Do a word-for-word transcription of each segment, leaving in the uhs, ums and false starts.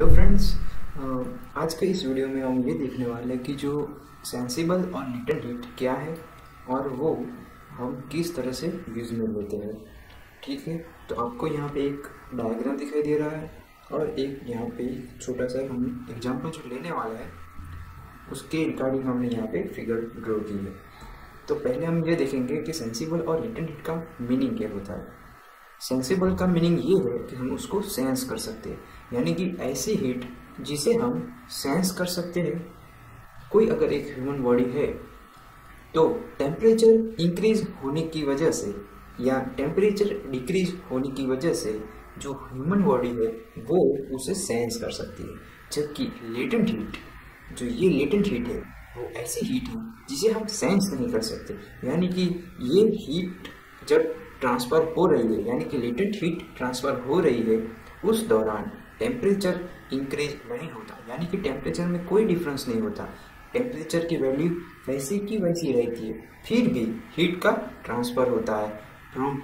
Hello friends, आज के इस वीडियो में हम ये देखने वाले हैं कि जो सेंसिबल और लिटल रेट क्या है और वो हम किस तरह से यूज़ में लेते हैं। ठीक है, तो आपको यहाँ पे एक डायग्राम दिखाई दे रहा है और एक यहाँ पे छोटा सा हम एग्जाम्पल जो लेने वाला है उसके रिगार्डिंग हमने यहाँ पे फिगर ड्रॉ की है। तो पहले हम ये देखेंगे कि सेंसिबल और लिटल रेट का मीनिंग क्या होता है। सेंसिबल का मीनिंग ये है कि हम उसको सेंस कर सकते हैं, यानी कि ऐसी हीट जिसे हम सेंस कर सकते हैं। कोई अगर एक ह्यूमन बॉडी है तो टेम्परेचर इंक्रीज होने की वजह से या टेम्परेचर डिक्रीज होने की वजह से जो ह्यूमन बॉडी है वो उसे सेंस कर सकती है। जबकि लेटेंट हीट, जो ये लेटेंट हीट है, वो ऐसी हीट है जिसे हम सेंस नहीं कर सकते, यानी कि ये हीट जब ट्रांसफ़र हो रही है, यानी कि लेटेंट हीट ट्रांसफ़र हो रही है, उस दौरान टेम्परेचर इंक्रीज नहीं होता, यानी कि टेम्परेचर में कोई डिफरेंस नहीं होता। टेम्परेचर की वैल्यू वैसी की वैसी रहती है, फिर भी हीट का ट्रांसफ़र होता है from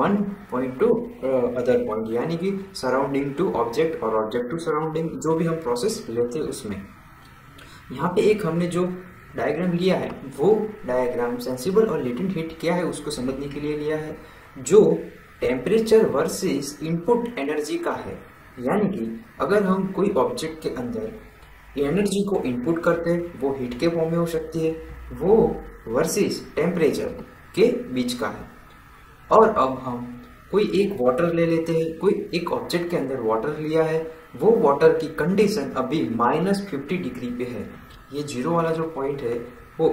one point to other point, यानी कि सराउंडिंग टू ऑब्जेक्ट और ऑब्जेक्ट टू सराउंडिंग, जो भी हम प्रोसेस लेते हैं उसमें। यहाँ पे एक हमने जो डायग्राम लिया है वो डायग्राम सेंसिबल और लेटेंट हीट क्या है उसको समझने के लिए लिया है, जो टेम्परेचर वर्सेस इनपुट एनर्जी का है। यानी कि अगर हम कोई ऑब्जेक्ट के अंदर एनर्जी को इनपुट करते हैं, वो हीट के फॉर्म में हो सकती है, वो वर्सेस टेम्परेचर के बीच का है। और अब हम कोई एक वाटर ले लेते हैं, कोई एक ऑब्जेक्ट के अंदर वाटर लिया है, वो वाटर की कंडीशन अभी माइनस फिफ्टी डिग्री पे है। ये जीरो वाला जो पॉइंट है वो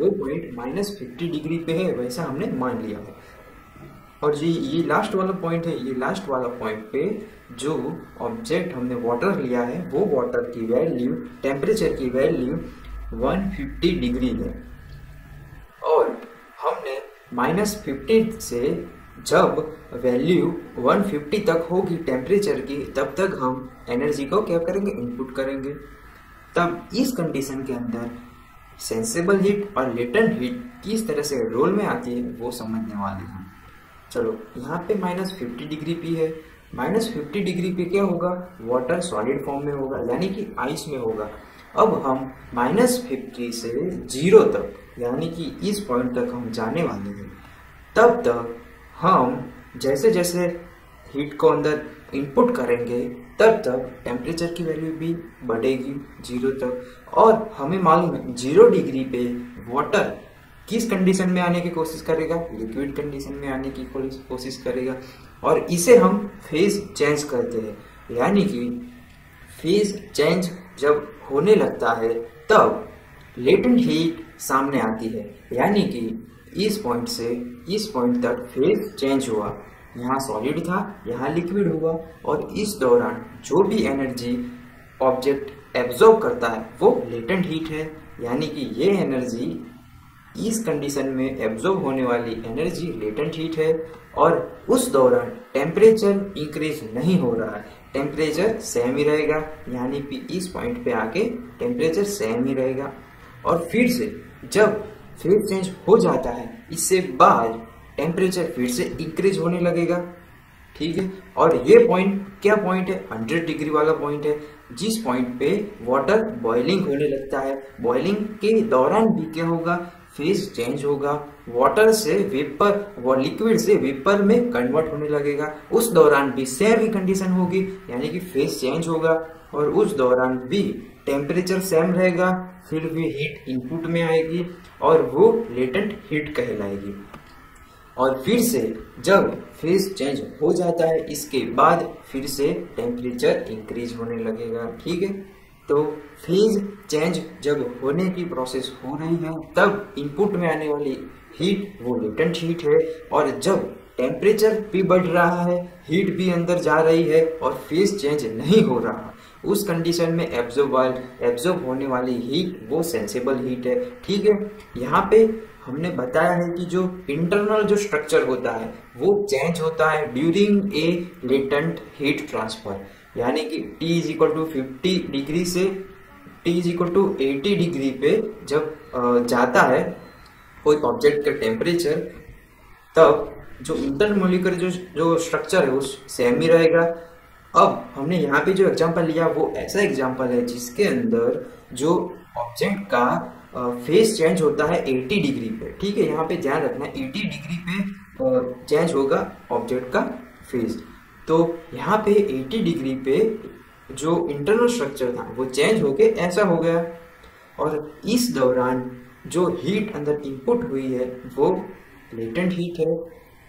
वो पॉइंट माइनस फिफ्टी डिग्री पे है, वैसा हमने मान लिया है। और जी ये लास्ट वाला पॉइंट है, ये लास्ट वाला पॉइंट पे जो ऑब्जेक्ट हमने वाटर लिया है वो वाटर की वैल्यू, टेम्परेचर की वैल्यू एक सौ पचास डिग्री है। और हमने माइनस फिफ्टी से जब वैल्यू एक सौ पचास तक होगी टेम्परेचर की, तब तक हम एनर्जी को क्या करेंगे, इनपुट करेंगे। तब इस कंडीशन के अंदर सेंसिबल हीट और लेटेंट हीट किस तरह से रोल में आती है वो समझने वाले हैं। चलो, यहाँ पे माइनस फिफ्टी डिग्री पे है। माइनस फिफ्टी डिग्री पे क्या होगा, वाटर सॉलिड फॉर्म में होगा, यानी कि आइस में होगा। अब हम माइनस फिफ्टी से जीरो तक, यानी कि इस पॉइंट तक हम जाने वाले हैं। तब तक हम जैसे जैसे हीट को अंदर इनपुट करेंगे, तब तक टेम्परेचर की वैल्यू भी बढ़ेगी जीरो तक। और हमें मालूम है जीरो डिग्री पे वाटर किस कंडीशन में आने की कोशिश करेगा, लिक्विड कंडीशन में आने की कोशिश करेगा। और इसे हम फेज चेंज करते हैं, यानी कि फेज चेंज जब होने लगता है तब लेटेंट हीट सामने आती है, यानी कि इस पॉइंट से इस पॉइंट तक फेज चेंज हुआ, यहाँ सॉलिड था, यहाँ लिक्विड हुआ। और इस दौरान जो भी एनर्जी ऑब्जेक्ट एब्जॉर्ब करता है वो लेटेंट हीट है, यानी कि ये एनर्जी, इस कंडीशन में एब्जॉर्ब होने वाली एनर्जी लेटेंट हीट है। और उस दौरान टेम्परेचर इंक्रीज नहीं हो रहा है, टेम्परेचर सेम ही रहेगा, यानी कि इस पॉइंट पे आके टेम्परेचर सेम ही रहेगा। और फिर से जब फेज चेंज हो जाता है, इससे बाद टेम्परेचर फिर से इंक्रीज होने लगेगा। ठीक है, और ये पॉइंट क्या पॉइंट है, हंड्रेड डिग्री वाला पॉइंट है, जिस पॉइंट पे वाटर बॉइलिंग होने लगता है। बॉइलिंग के दौरान भी क्या होगा, फेज चेंज होगा, वाटर से वेपर, वो लिक्विड से वेपर में कन्वर्ट होने लगेगा। उस दौरान भी सेम ही कंडीशन होगी, यानी कि फेज चेंज होगा। और उस दौरान भी टेम्परेचर सेम रहेगा, फिर भी हीट इनपुट में आएगी और वो लेटेंट हीट कहलाएगी। और फिर से जब फेज चेंज हो जाता है, इसके बाद फिर से टेम्परेचर इंक्रीज होने लगेगा। ठीक है, तो फेज चेंज जब होने की प्रोसेस हो रही है, तब इनपुट में आने वाली हीट वो लेटेंट हीट है। और जब टेम्परेचर भी बढ़ रहा है, हीट भी अंदर जा रही है और फेज चेंज नहीं हो रहा, उस कंडीशन में एब्जॉर्ब एब्जॉर्ब होने वाली हीट वो सेंसिबल हीट है। ठीक है, यहाँ पे हमने बताया है कि जो इंटरनल जो स्ट्रक्चर होता है वो चेंज होता है during a latent heat transfer, यानी कि T is equal to fifty degree से T is equal to eighty degree पे जब जाता है कोई ऑब्जेक्ट का टेम्परेचर, तब जो इंटरमोलिकुलर जो जो स्ट्रक्चर है वो सेम ही रहेगा। अब हमने यहाँ पे जो एग्जाम्पल लिया वो ऐसा एग्जाम्पल है जिसके अंदर जो ऑब्जेक्ट का फेस चेंज होता है अस्सी डिग्री पे, ठीक है। यहाँ पे ध्यान रखना है अस्सी डिग्री पे चेंज होगा ऑब्जेक्ट का फेस। तो यहाँ पे अस्सी डिग्री पे जो इंटरनल स्ट्रक्चर था वो चेंज होके ऐसा हो गया, और इस दौरान जो हीट अंदर इनपुट हुई है वो लेटेंट हीट है,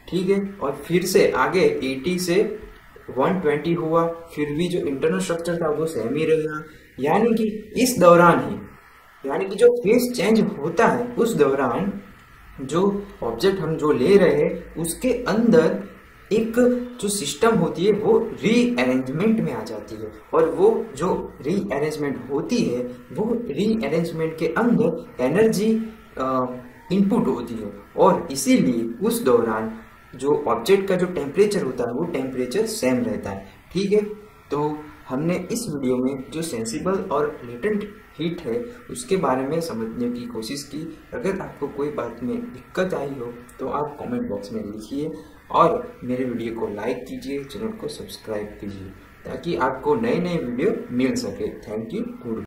ठीक है। और फिर से आगे अस्सी से एक सौ बीस हुआ, फिर भी जो इंटरनल स्ट्रक्चर था वो सेम ही रहा, यानी कि इस दौरान ही, यानी कि जो फेस चेंज होता है उस दौरान जो ऑब्जेक्ट हम जो ले रहे हैं उसके अंदर एक जो सिस्टम होती है वो रीअरेंजमेंट में आ जाती है, और वो जो रीअरेंजमेंट होती है वो रीअरेंजमेंट के अंदर एनर्जी इनपुट होती है, और इसीलिए उस दौरान जो ऑब्जेक्ट का जो टेम्परेचर होता है वो टेम्परेचर सेम रहता है, ठीक है। तो हमने इस वीडियो में जो सेंसिबल और लेटेंट हीट है उसके बारे में समझने की कोशिश की। अगर आपको कोई बात में दिक्कत आई हो तो आप कमेंट बॉक्स में लिखिए, और मेरे वीडियो को लाइक कीजिए, चैनल को सब्सक्राइब कीजिए ताकि आपको नए नए वीडियो मिल सके। Thank you, good.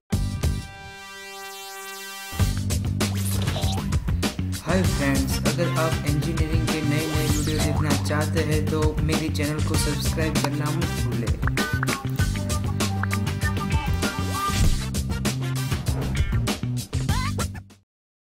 Hi friends, अगर आप इंजीनियरिंग के नए नए वीडियो देखना चाहते हैं तो मेरे चैनल को सब्सक्राइब करना मत भूलें।